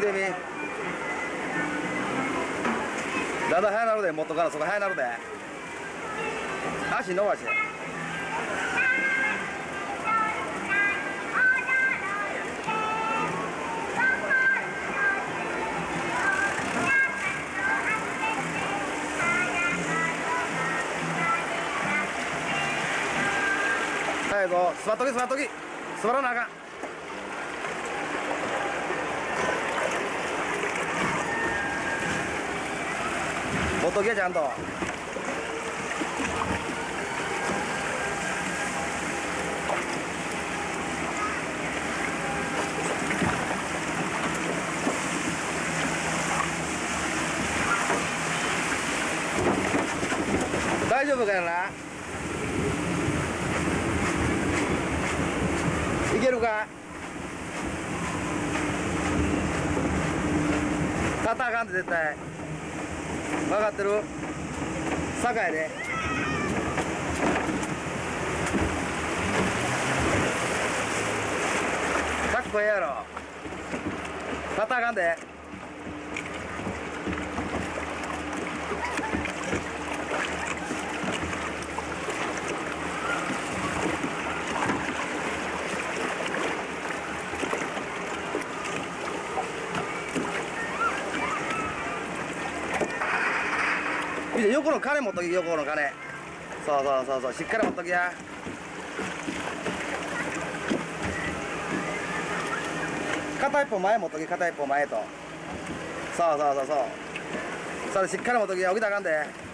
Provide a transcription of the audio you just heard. でみ。だんだん速なるで、もっとからそこ速なるで。足伸ばして。はい、こう、座っとき、座っとき。座らなあかん。持っとけちゃんと。大丈夫かやな。いけるか。立たあかんで絶対。分かってる？坂やで。かっこええやろ。立たあかんで。横の金持っとき、横の金。そうそうそうそう、しっかり持っときや。片一方前持っとき、片一方前と。そうそうそうそう。それしっかり持っときや、起きたらあかんで。